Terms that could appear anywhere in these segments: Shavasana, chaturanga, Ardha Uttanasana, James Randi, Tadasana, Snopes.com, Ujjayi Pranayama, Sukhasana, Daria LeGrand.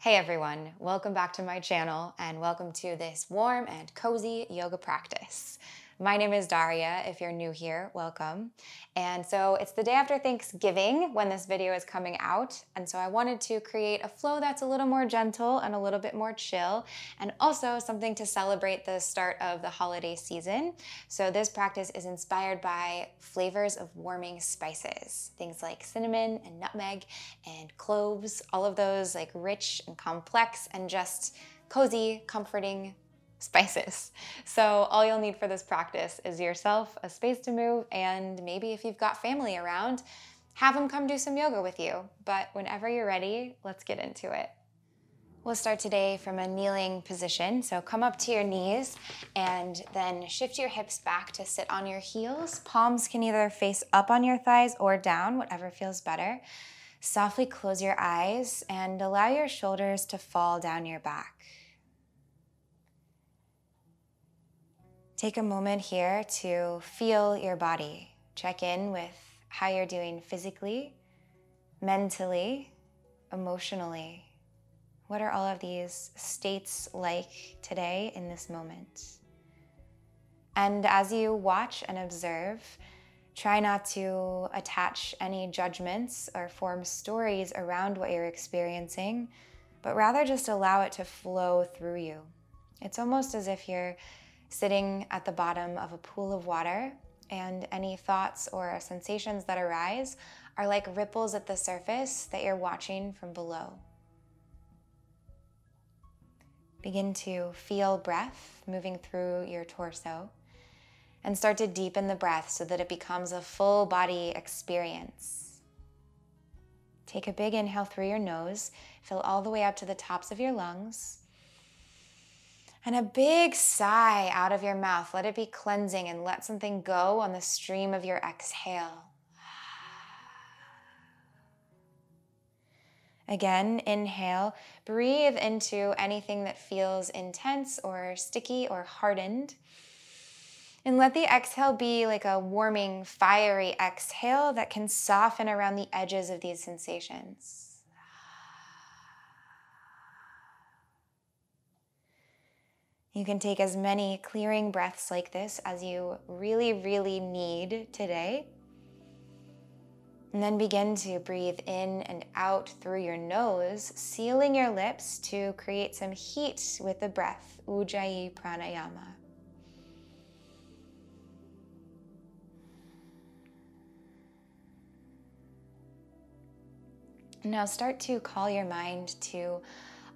Hey everyone, welcome back to my channel and welcome to this warm and cozy yoga practice. My name is Daria. If you're new here, welcome. And so it's the day after Thanksgiving when this video is coming out. And so I wanted to create a flow that's a little more gentle and a little bit more chill, and also something to celebrate the start of the holiday season. So this practice is inspired by flavors of warming spices, things like cinnamon and nutmeg and cloves, all of those like rich and complex and just cozy, comforting spices. So all you'll need for this practice is yourself, a space to move, and maybe if you've got family around, have them come do some yoga with you. But whenever you're ready, let's get into it. We'll start today from a kneeling position. So come up to your knees and then shift your hips back to sit on your heels. Palms can either face up on your thighs or down, whatever feels better. Softly close your eyes and allow your shoulders to fall down your back. Take a moment here to feel your body. Check in with how you're doing physically, mentally, emotionally. What are all of these states like today in this moment? And as you watch and observe, try not to attach any judgments or form stories around what you're experiencing, but rather just allow it to flow through you. It's almost as if you're sitting at the bottom of a pool of water, and any thoughts or sensations that arise are like ripples at the surface that you're watching from below. Begin to feel breath moving through your torso and start to deepen the breath so that it becomes a full body experience. Take a big inhale through your nose, fill all the way up to the tops of your lungs. And a big sigh out of your mouth. Let it be cleansing and let something go on the stream of your exhale. Again, inhale. Breathe into anything that feels intense or sticky or hardened. And let the exhale be like a warming, fiery exhale that can soften around the edges of these sensations. You can take as many clearing breaths like this as you really, really need today. And then begin to breathe in and out through your nose, sealing your lips to create some heat with the breath, Ujjayi Pranayama. Now start to call your mind to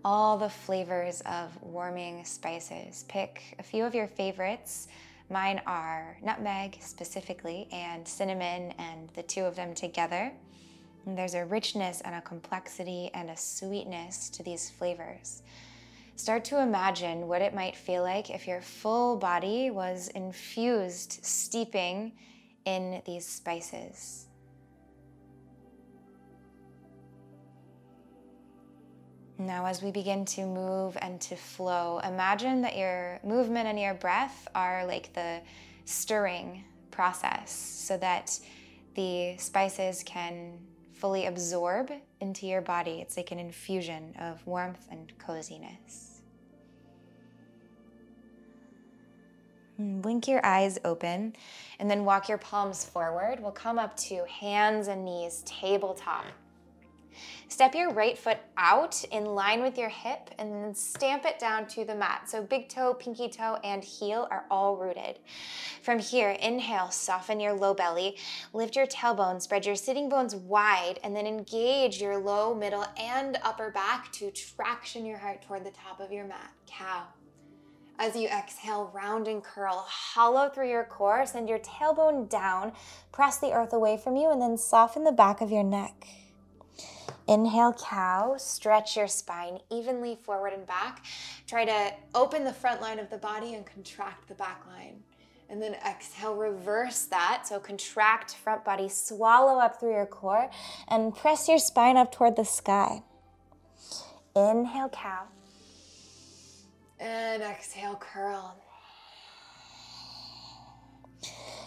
all the flavors of warming spices. Pick a few of your favorites. Mine are nutmeg specifically and cinnamon, and the two of them together. And there's a richness and a complexity and a sweetness to these flavors. Start to imagine what it might feel like if your full body was infused, steeping in these spices. Now, as we begin to move and to flow, imagine that your movement and your breath are like the stirring process so that the spices can fully absorb into your body. It's like an infusion of warmth and coziness. Blink your eyes open and then walk your palms forward. We'll come up to hands and knees, tabletop. Step your right foot out in line with your hip and then stamp it down to the mat. So big toe, pinky toe, and heel are all rooted. From here, inhale, soften your low belly, lift your tailbone, spread your sitting bones wide, and then engage your low, middle, and upper back to traction your heart toward the top of your mat, cow. As you exhale, round and curl, hollow through your core, send your tailbone down, press the earth away from you, and then soften the back of your neck. Inhale, cow, stretch your spine evenly forward and back. Try to open the front line of the body and contract the back line. And then exhale, reverse that. So contract front body, swallow up through your core, and press your spine up toward the sky. Inhale, cow. And exhale, curl.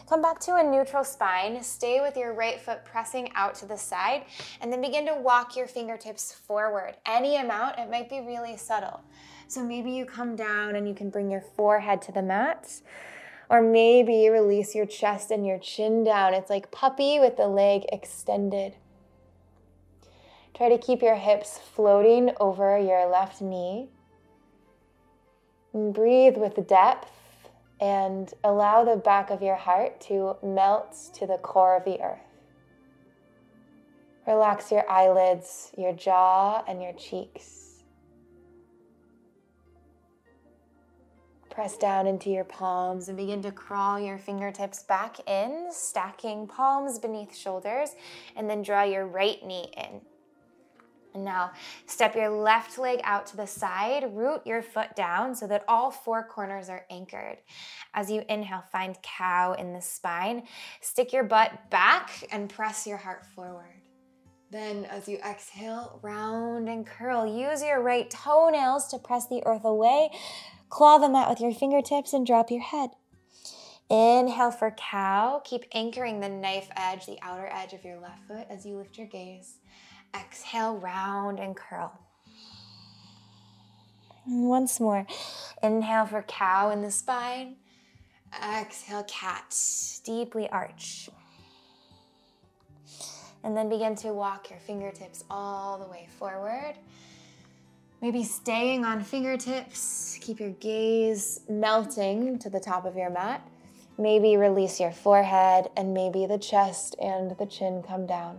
Come back to a neutral spine. Stay with your right foot pressing out to the side, and then begin to walk your fingertips forward. Any amount, it might be really subtle. So maybe you come down and you can bring your forehead to the mat, or maybe you release your chest and your chin down. It's like puppy with the leg extended. Try to keep your hips floating over your left knee. And breathe with depth and allow the back of your heart to melt to the core of the earth. Relax your eyelids, your jaw, and your cheeks. Press down into your palms and begin to crawl your fingertips back in, stacking palms beneath shoulders, and then draw your right knee in. And now step your left leg out to the side, root your foot down so that all four corners are anchored. As you inhale, find cow in the spine, stick your butt back and press your heart forward. Then as you exhale, round and curl. Use your right toenails to press the earth away, claw the mat with your fingertips and drop your head. Inhale for cow, keep anchoring the knife edge, the outer edge of your left foot as you lift your gaze. Exhale, round and curl. And once more. Inhale for cow in the spine. Exhale, cat. Deeply arch. And then begin to walk your fingertips all the way forward. Maybe staying on fingertips. Keep your gaze melting to the top of your mat. Maybe release your forehead, and maybe the chest and the chin come down.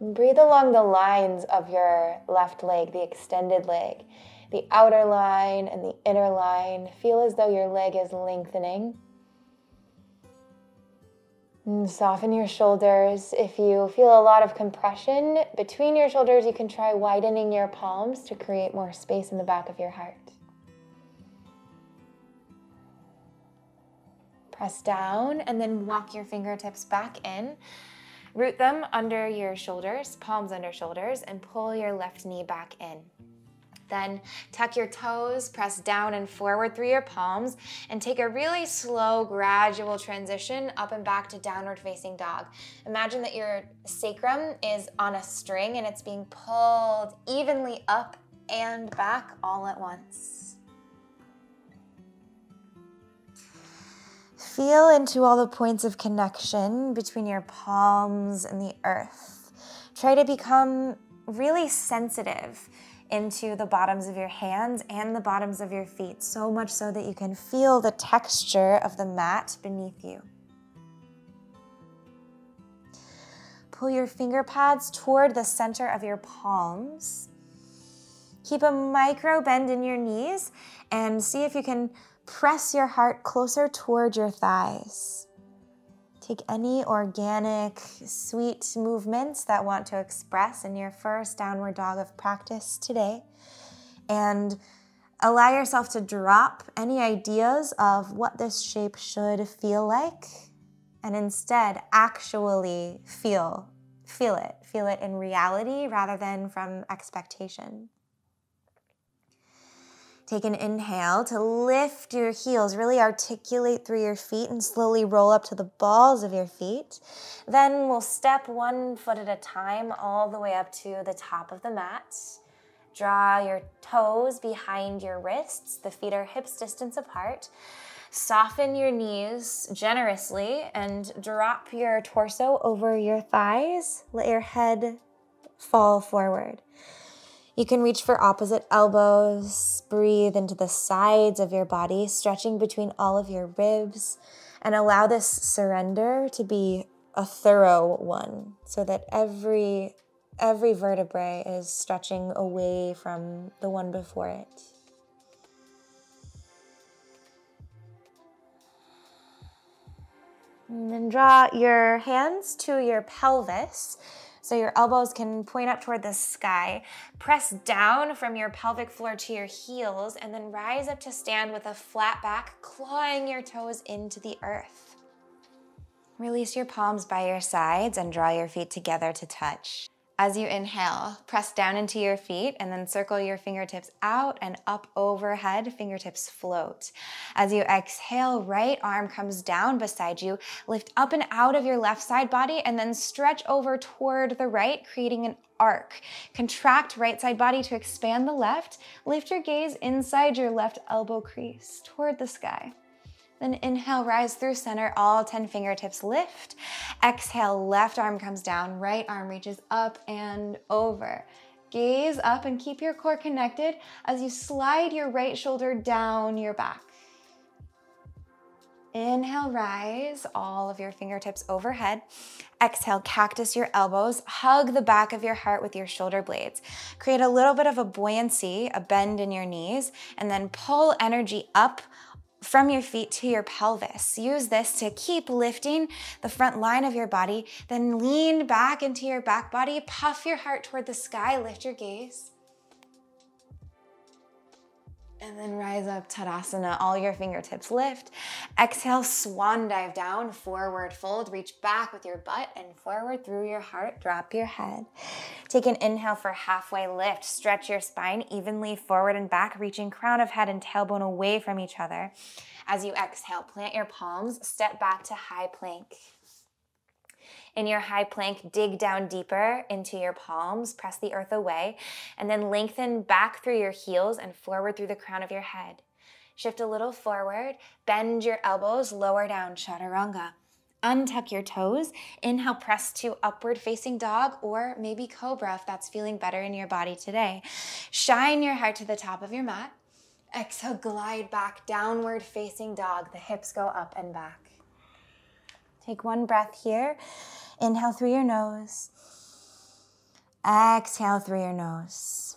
Breathe along the lines of your left leg, the extended leg, the outer line and the inner line. Feel as though your leg is lengthening. And soften your shoulders. If you feel a lot of compression between your shoulders, you can try widening your palms to create more space in the back of your heart. Press down and then walk your fingertips back in. Root them under your shoulders, palms under shoulders, and pull your left knee back in. Then tuck your toes, press down and forward through your palms, and take a really slow, gradual transition up and back to downward facing dog. Imagine that your sacrum is on a string and it's being pulled evenly up and back all at once. Feel into all the points of connection between your palms and the earth. Try to become really sensitive into the bottoms of your hands and the bottoms of your feet, so much so that you can feel the texture of the mat beneath you. Pull your finger pads toward the center of your palms. Keep a micro bend in your knees and see if you can press your heart closer toward your thighs. Take any organic, sweet movements that want to express in your first downward dog of practice today, and allow yourself to drop any ideas of what this shape should feel like, and instead actually feel it. Feel it in reality rather than from expectation. Take an inhale to lift your heels, really articulate through your feet and slowly roll up to the balls of your feet. Then we'll step one foot at a time all the way up to the top of the mat. Draw your toes behind your wrists. The feet are hips distance apart. Soften your knees generously and drop your torso over your thighs. Let your head fall forward. You can reach for opposite elbows, breathe into the sides of your body, stretching between all of your ribs, and allow this surrender to be a thorough one so that every vertebrae is stretching away from the one before it. And then draw your hands to your pelvis. So your elbows can point up toward the sky. Press down from your pelvic floor to your heels and then rise up to stand with a flat back, clawing your toes into the earth. Release your palms by your sides and draw your feet together to touch. As you inhale, press down into your feet and then circle your fingertips out and up overhead, fingertips float. As you exhale, right arm comes down beside you, lift up and out of your left side body and then stretch over toward the right, creating an arc. Contract right side body to expand the left, lift your gaze inside your left elbow crease toward the sky. Then inhale, rise through center, all 10 fingertips lift. Exhale, left arm comes down, right arm reaches up and over. Gaze up and keep your core connected as you slide your right shoulder down your back. Inhale, rise, all of your fingertips overhead. Exhale, cactus your elbows, hug the back of your heart with your shoulder blades. Create a little bit of a buoyancy, a bend in your knees, and then pull energy up from your feet to your pelvis. Use this to keep lifting the front line of your body, then lean back into your back body, puff your heart toward the sky, lift your gaze. And then rise up, Tadasana, all your fingertips lift. Exhale, swan dive down, forward fold, reach back with your butt and forward through your heart, drop your head. Take an inhale for halfway lift, stretch your spine evenly forward and back, reaching crown of head and tailbone away from each other. As you exhale, plant your palms, step back to high plank. In your high plank, dig down deeper into your palms, press the earth away, and then lengthen back through your heels and forward through the crown of your head. Shift a little forward, bend your elbows, lower down, chaturanga. Untuck your toes, inhale, press to upward facing dog or maybe cobra if that's feeling better in your body today. Shine your heart to the top of your mat. Exhale, glide back, downward facing dog. The hips go up and back. Take one breath here. Inhale through your nose. Exhale through your nose.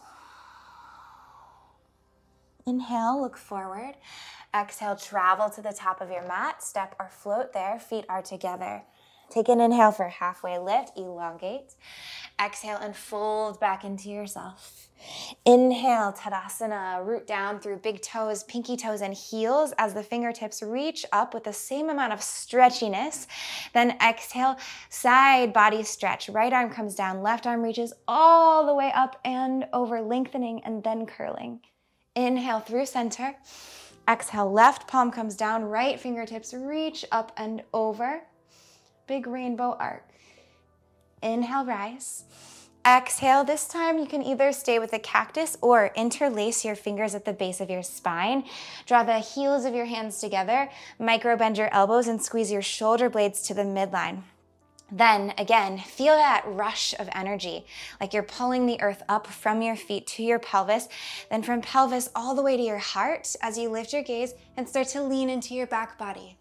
Inhale, look forward. Exhale, travel to the top of your mat. Step or float there. Feet are together. Take an inhale for halfway lift. Elongate. Exhale and fold back into yourself. Inhale, Tadasana, root down through big toes, pinky toes, and heels as the fingertips reach up with the same amount of stretchiness. Then exhale, side body stretch. Right arm comes down, left arm reaches all the way up and over, lengthening and then curling. Inhale through center. Exhale, left palm comes down, right fingertips reach up and over. Big rainbow arc. Inhale, rise. Exhale, this time you can either stay with a cactus or interlace your fingers at the base of your spine. Draw the heels of your hands together, micro bend your elbows and squeeze your shoulder blades to the midline. Then again, feel that rush of energy, like you're pulling the earth up from your feet to your pelvis, then from pelvis all the way to your heart as you lift your gaze and start to lean into your back body.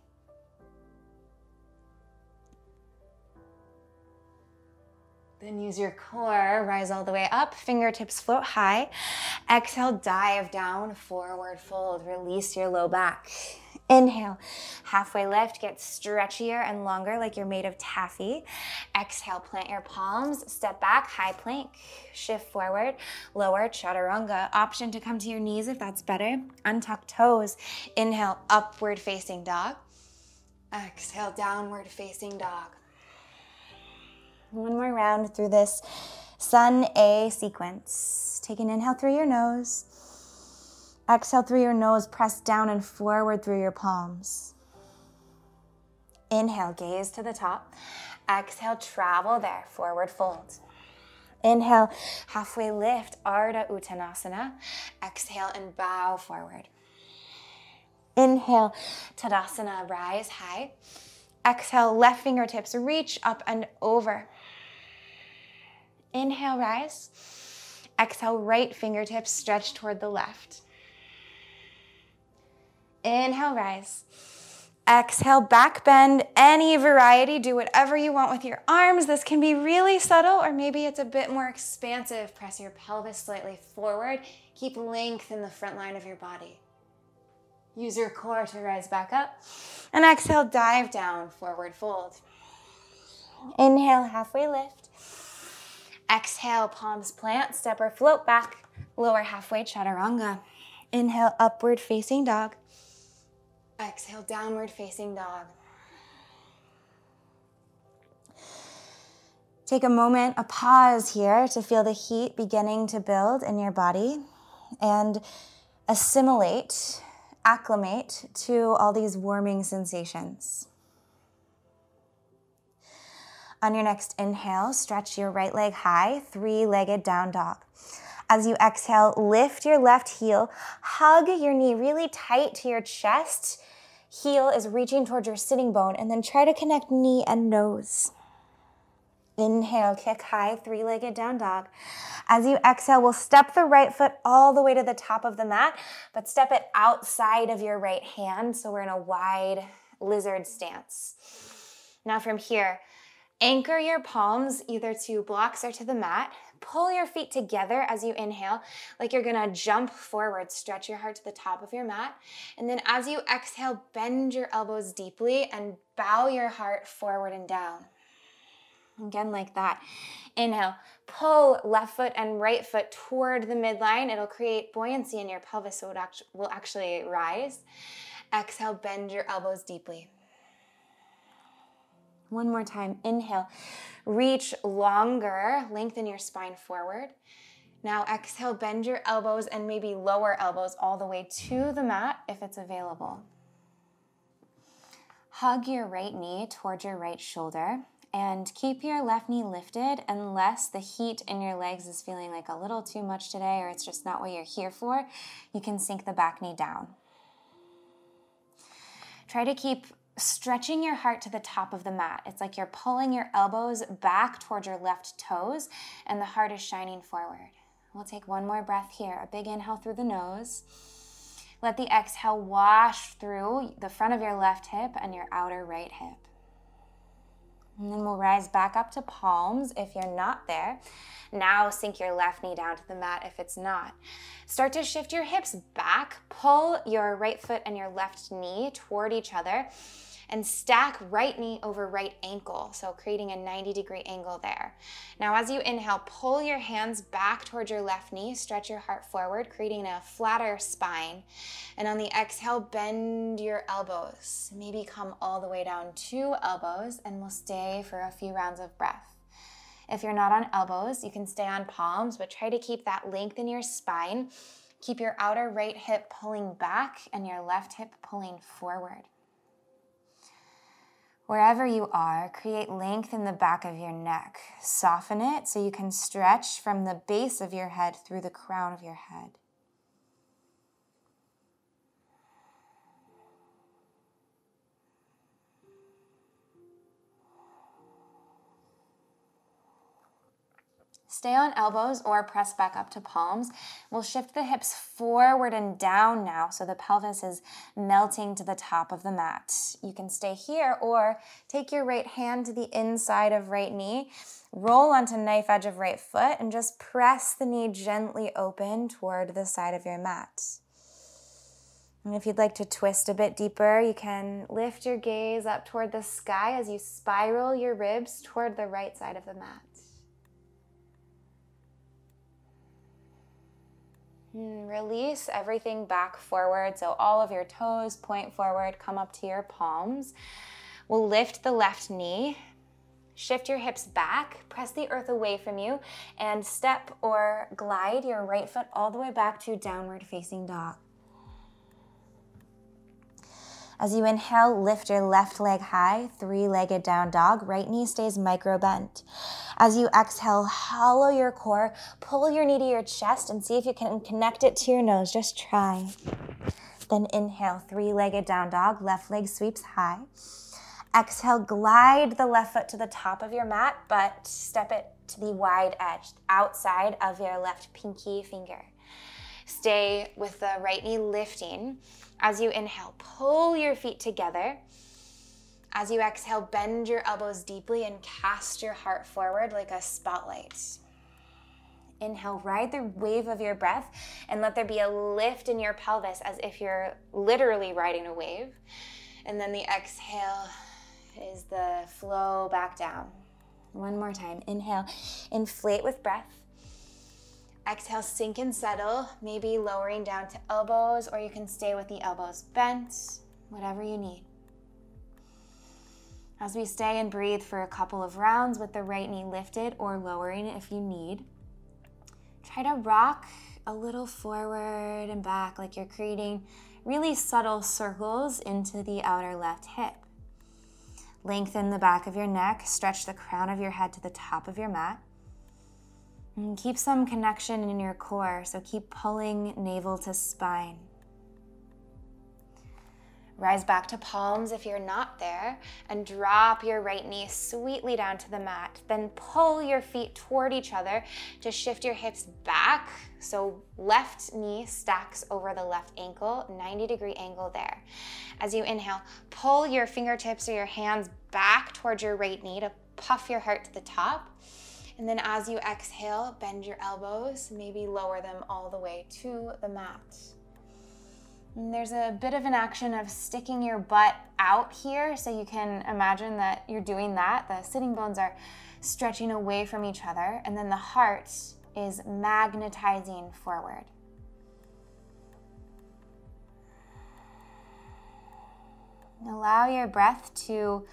Then use your core, rise all the way up, fingertips float high. Exhale, dive down, forward fold, release your low back. Inhale, halfway lift, get stretchier and longer like you're made of taffy. Exhale, plant your palms, step back, high plank, shift forward, lower, chaturanga. Option to come to your knees if that's better. Untuck toes, inhale, upward facing dog. Exhale, downward facing dog. One more round through this Sun A sequence. Take an inhale through your nose. Exhale through your nose, press down and forward through your palms. Inhale, gaze to the top. Exhale, travel there, forward fold. Inhale, halfway lift, Ardha Uttanasana. Exhale and bow forward. Inhale, Tadasana, rise high. Exhale, left fingertips reach up and over. Inhale, rise. Exhale, right fingertips stretch toward the left. Inhale, rise. Exhale, back bend, any variety. Do whatever you want with your arms. This can be really subtle, or maybe it's a bit more expansive. Press your pelvis slightly forward. Keep length in the front line of your body. Use your core to rise back up. And exhale, dive down, forward fold. Inhale, halfway lift. Exhale, palms plant, step or float back, lower halfway, chaturanga. Inhale, upward facing dog. Exhale, downward facing dog. Take a moment, a pause here to feel the heat beginning to build in your body and assimilate, acclimate to all these warming sensations. On your next inhale, stretch your right leg high, three-legged down dog. As you exhale, lift your left heel, hug your knee really tight to your chest. Heel is reaching towards your sitting bone, and then try to connect knee and nose. Inhale, kick high, three-legged down dog. As you exhale, we'll step the right foot all the way to the top of the mat, but step it outside of your right hand, so we're in a wide lizard stance. Now from here, anchor your palms either to blocks or to the mat. Pull your feet together as you inhale, like you're gonna jump forward. Stretch your heart to the top of your mat. And then as you exhale, bend your elbows deeply and bow your heart forward and down. Again, like that. Inhale, pull left foot and right foot toward the midline. It'll create buoyancy in your pelvis, so it will actually rise. Exhale, bend your elbows deeply. One more time, inhale, reach longer, lengthen your spine forward. Now exhale, bend your elbows and maybe lower elbows all the way to the mat if it's available. Hug your right knee towards your right shoulder and keep your left knee lifted unless the heat in your legs is feeling like a little too much today or it's just not what you're here for. You can sink the back knee down. Try to keep stretching your heart to the top of the mat. It's like you're pulling your elbows back towards your left toes and the heart is shining forward. We'll take one more breath here. A big inhale through the nose. Let the exhale wash through the front of your left hip and your outer right hip. And then we'll rise back up to palms if you're not there. Now sink your left knee down to the mat if it's not. Start to shift your hips back. Pull your right foot and your left knee toward each other and stack right knee over right ankle, so creating a 90-degree angle there. Now as you inhale, pull your hands back towards your left knee, stretch your heart forward, creating a flatter spine. And on the exhale, bend your elbows. Maybe come all the way down to elbows, and we'll stay for a few rounds of breath. If you're not on elbows, you can stay on palms, but try to keep that length in your spine. Keep your outer right hip pulling back and your left hip pulling forward. Wherever you are, create length in the back of your neck. Soften it so you can stretch from the base of your head through the crown of your head. Stay on elbows or press back up to palms. We'll shift the hips forward and down now so the pelvis is melting to the top of the mat. You can stay here or take your right hand to the inside of right knee, roll onto knife edge of right foot, and just press the knee gently open toward the side of your mat. And if you'd like to twist a bit deeper, you can lift your gaze up toward the sky as you spiral your ribs toward the right side of the mat. Release everything back forward, so all of your toes point forward, come up to your palms. We'll lift the left knee, shift your hips back, press the earth away from you, and step or glide your right foot all the way back to downward facing dog. As you inhale, lift your left leg high, three-legged down dog. Right knee stays micro bent. As you exhale, hollow your core, pull your knee to your chest and see if you can connect it to your nose. Just try. Then inhale, three-legged down dog. Left leg sweeps high. Exhale, glide the left foot to the top of your mat, but step it to the wide edge outside of your left pinky finger. Stay with the right knee lifting. As you inhale, pull your feet together. As you exhale, bend your elbows deeply and cast your heart forward like a spotlight. Inhale, ride the wave of your breath and let there be a lift in your pelvis as if you're literally riding a wave. And then the exhale is the flow back down. One more time, inhale, inflate with breath. Exhale, sink and settle, maybe lowering down to elbows, or you can stay with the elbows bent, whatever you need. As we stay and breathe for a couple of rounds with the right knee lifted or lowering if you need. Try to rock a little forward and back like you're creating really subtle circles into the outer left hip. Lengthen the back of your neck, stretch the crown of your head to the top of your mat. And keep some connection in your core, so keep pulling navel to spine. Rise back to palms if you're not there, and drop your right knee sweetly down to the mat. Then pull your feet toward each other to shift your hips back. So left knee stacks over the left ankle, 90-degree angle there. As you inhale, pull your fingertips or your hands back towards your right knee to puff your heart to the top. And then as you exhale, bend your elbows, maybe lower them all the way to the mat. And there's a bit of an action of sticking your butt out here, so you can imagine that you're doing that. The sitting bones are stretching away from each other, and then the heart is magnetizing forward. Allow your breath to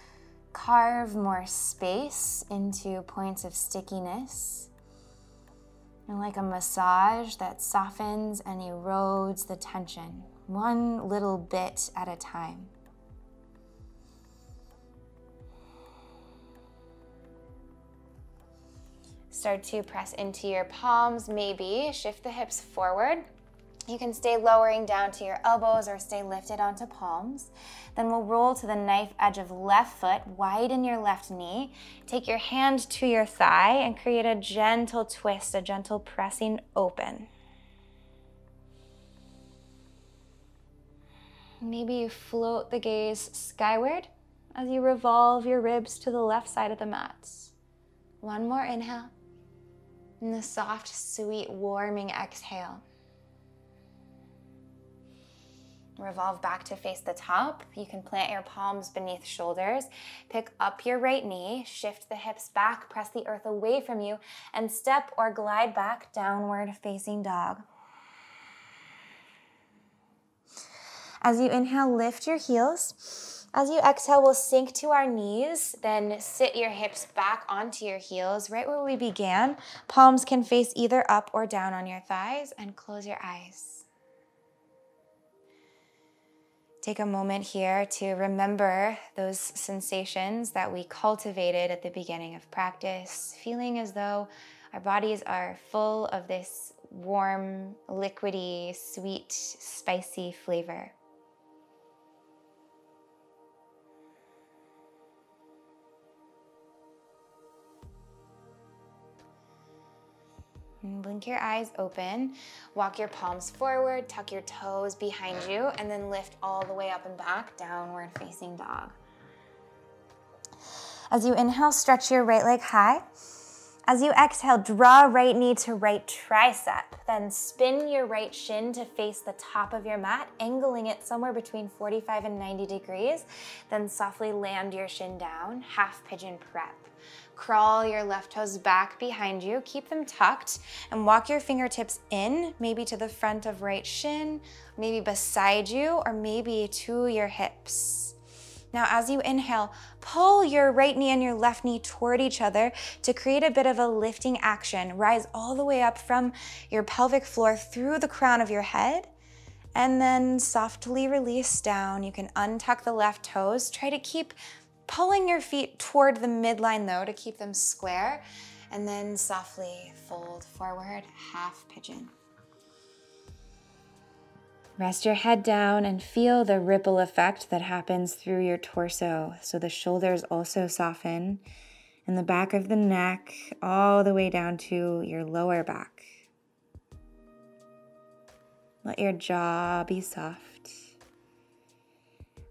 carve more space into points of stickiness. And like a massage that softens and erodes the tension, one little bit at a time. Start to press into your palms, maybe shift the hips forward. You can stay lowering down to your elbows or stay lifted onto palms. Then we'll roll to the knife edge of left foot, widen your left knee, take your hand to your thigh and create a gentle twist, a gentle pressing open. Maybe you float the gaze skyward as you revolve your ribs to the left side of the mat. One more inhale, and the soft, sweet, warming exhale. Revolve back to face the top. You can plant your palms beneath shoulders. Pick up your right knee, shift the hips back, press the earth away from you, and step or glide back downward facing dog. As you inhale, lift your heels. As you exhale, we'll sink to our knees, then sit your hips back onto your heels, right where we began. Palms can face either up or down on your thighs, and close your eyes. Take a moment here to remember those sensations that we cultivated at the beginning of practice, feeling as though our bodies are full of this warm, liquidy, sweet, spicy flavor. Blink your eyes open, walk your palms forward, tuck your toes behind you, and then lift all the way up and back, downward facing dog. As you inhale, stretch your right leg high. As you exhale, draw right knee to right tricep, then spin your right shin to face the top of your mat, angling it somewhere between 45 and 90 degrees, then softly land your shin down, half pigeon prep. Crawl your left toes back behind you, keep them tucked, and walk your fingertips in, maybe to the front of right shin, maybe beside you, or maybe to your hips. Now, as you inhale, pull your right knee and your left knee toward each other to create a bit of a lifting action. Rise all the way up from your pelvic floor through the crown of your head, and then softly release down. You can untuck the left toes. Try to keep pulling your feet toward the midline though, to keep them square, and then softly fold forward, half pigeon. Rest your head down and feel the ripple effect that happens through your torso. So the shoulders also soften, and the back of the neck all the way down to your lower back. Let your jaw be soft.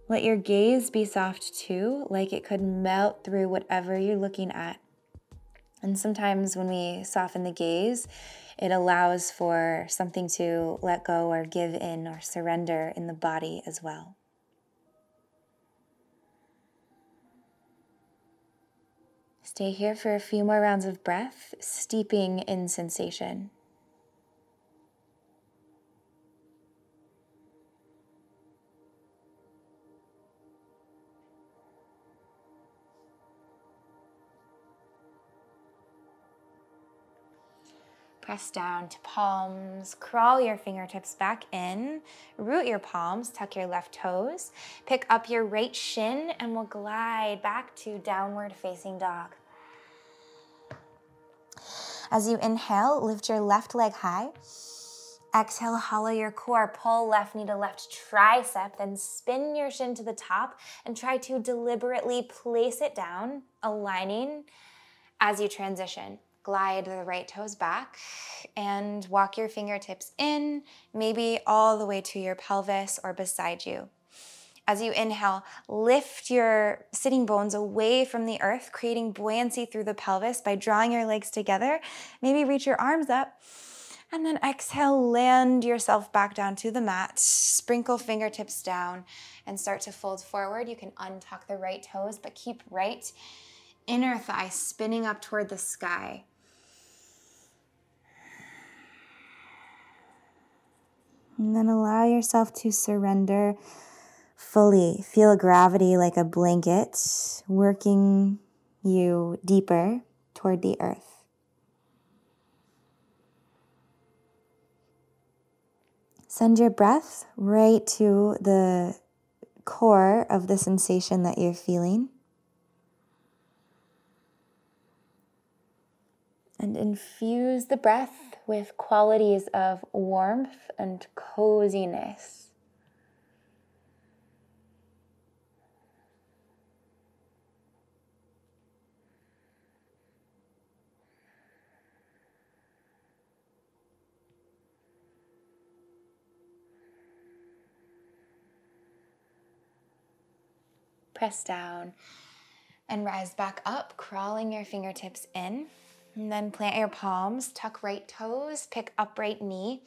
Let your gaze be soft too, like it could melt through whatever you're looking at. And sometimes when we soften the gaze, it allows for something to let go or give in or surrender in the body as well. Stay here for a few more rounds of breath, steeping in sensation. Press down to palms, crawl your fingertips back in, root your palms, tuck your left toes, pick up your right shin, and we'll glide back to downward facing dog. As you inhale, lift your left leg high. Exhale, hollow your core, pull left knee to left tricep, then spin your shin to the top and try to deliberately place it down, aligning as you transition. Glide the right toes back and walk your fingertips in, maybe all the way to your pelvis or beside you. As you inhale, lift your sitting bones away from the earth, creating buoyancy through the pelvis by drawing your legs together. Maybe reach your arms up, and then exhale, land yourself back down to the mat, sprinkle fingertips down, and start to fold forward. You can untuck the right toes, but keep right inner thigh spinning up toward the sky. And then allow yourself to surrender fully. Feel gravity like a blanket working you deeper toward the earth. Send your breath right to the core of the sensation that you're feeling. And infuse the breath with qualities of warmth and coziness. Press down and rise back up, crawling your fingertips in. And then plant your palms, tuck right toes, pick up right knee,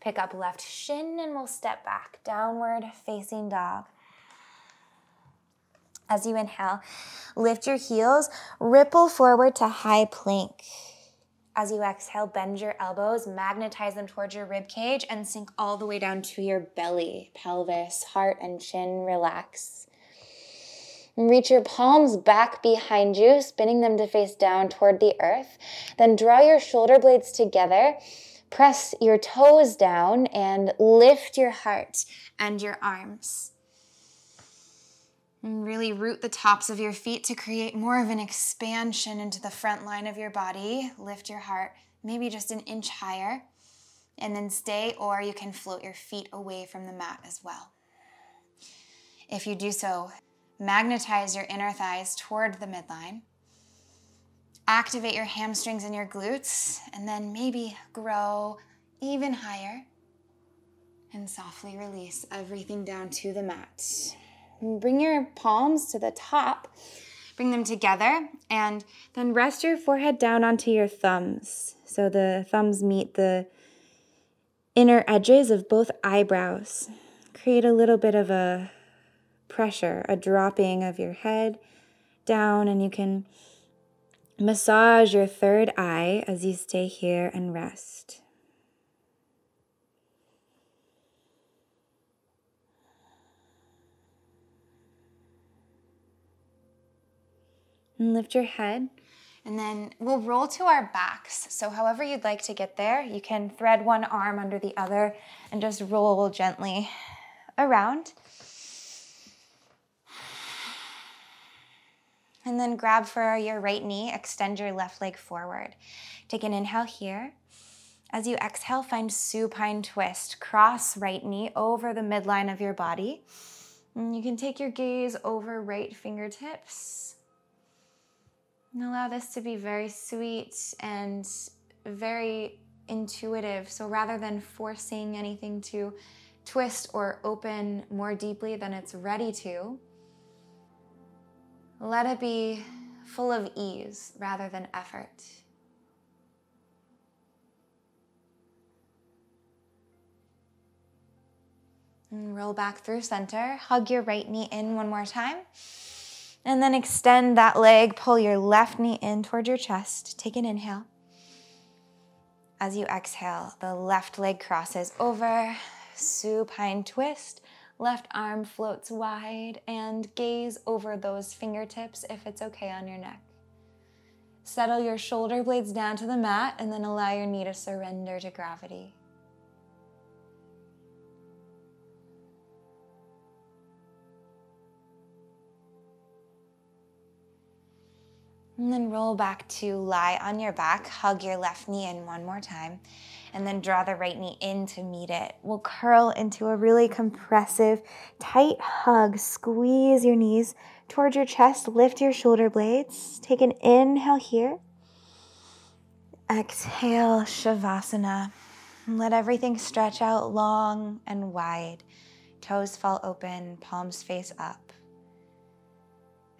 pick up left shin, and we'll step back, downward facing dog. As you inhale, lift your heels, ripple forward to high plank. As you exhale, bend your elbows, magnetize them towards your rib cage, and sink all the way down to your belly, pelvis, heart, and chin, relax. And reach your palms back behind you, spinning them to face down toward the earth. Then draw your shoulder blades together, press your toes down, and lift your heart and your arms. And really root the tops of your feet to create more of an expansion into the front line of your body. Lift your heart maybe just an inch higher, and then stay, or you can float your feet away from the mat as well. If you do so, magnetize your inner thighs toward the midline. Activate your hamstrings and your glutes, and then maybe grow even higher and softly release everything down to the mat. Bring your palms to the top, bring them together, and then rest your forehead down onto your thumbs. So the thumbs meet the inner edges of both eyebrows. Create a little bit of a pressure, a dropping of your head down, and you can massage your third eye as you stay here and rest. And lift your head, and then we'll roll to our backs. So however you'd like to get there, you can thread one arm under the other and just roll gently around. And then grab for your right knee, extend your left leg forward. Take an inhale here. As you exhale, find supine twist. Cross right knee over the midline of your body. And you can take your gaze over right fingertips. And allow this to be very sweet and very intuitive. So rather than forcing anything to twist or open more deeply than it's ready to, let it be full of ease rather than effort. And roll back through center. Hug your right knee in one more time. And then extend that leg, pull your left knee in toward your chest. Take an inhale. As you exhale, the left leg crosses over, supine twist. Left arm floats wide, and gaze over those fingertips if it's okay on your neck. Settle your shoulder blades down to the mat and then allow your knee to surrender to gravity. And then roll back to lie on your back, hug your left knee in one more time, and then draw the right knee in to meet it. We'll curl into a really compressive, tight hug. Squeeze your knees towards your chest, lift your shoulder blades, take an inhale here. Exhale, Shavasana. Let everything stretch out long and wide. Toes fall open, palms face up.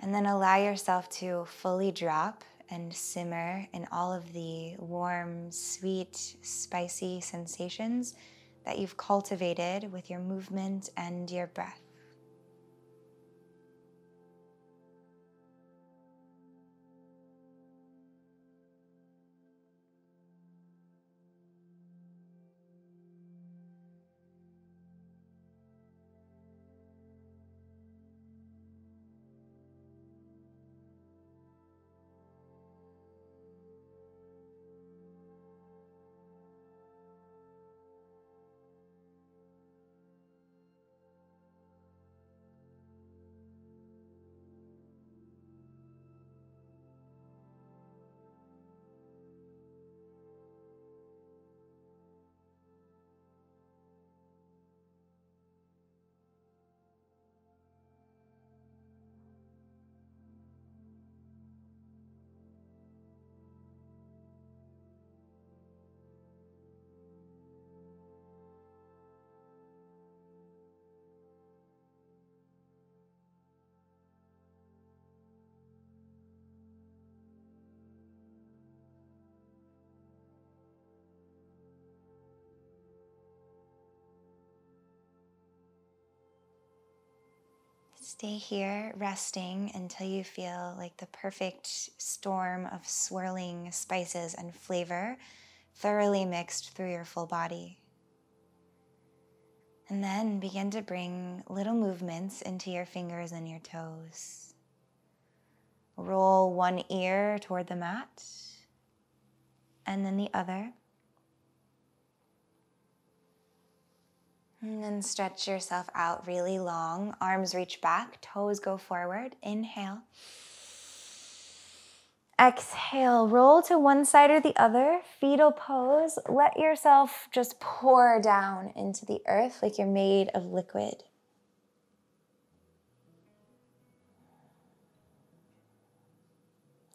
And then allow yourself to fully drop and simmer in all of the warm, sweet, spicy sensations that you've cultivated with your movement and your breath. Stay here, resting until you feel like the perfect storm of swirling spices and flavor thoroughly mixed through your full body. And then begin to bring little movements into your fingers and your toes. Roll one ear toward the mat, and then the other. And then stretch yourself out really long. Arms reach back, toes go forward. Inhale. Exhale, roll to one side or the other. Fetal pose. Let yourself just pour down into the earth like you're made of liquid.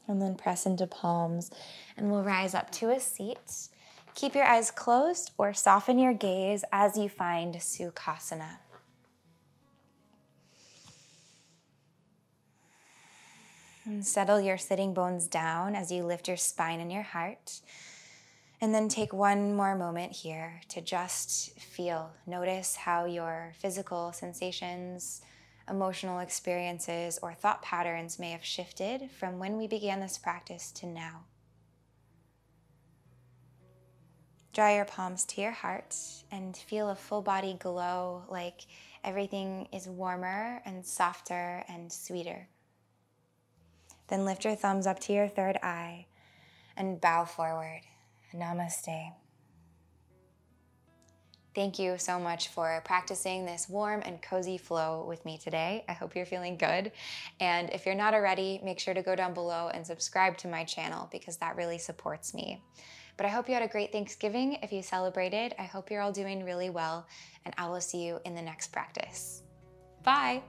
And then press into palms. And we'll rise up to a seat. Keep your eyes closed or soften your gaze as you find Sukhasana. And settle your sitting bones down as you lift your spine and your heart. And then take one more moment here to just feel. Notice how your physical sensations, emotional experiences, or thought patterns may have shifted from when we began this practice to now. Draw your palms to your heart and feel a full body glow, like everything is warmer and softer and sweeter. Then lift your thumbs up to your third eye and bow forward. Namaste. Thank you so much for practicing this warm and cozy flow with me today. I hope you're feeling good. And if you're not already, make sure to go down below and subscribe to my channel because that really supports me. But I hope you had a great Thanksgiving. If you celebrated, I hope you're all doing really well, and I will see you in the next practice. Bye.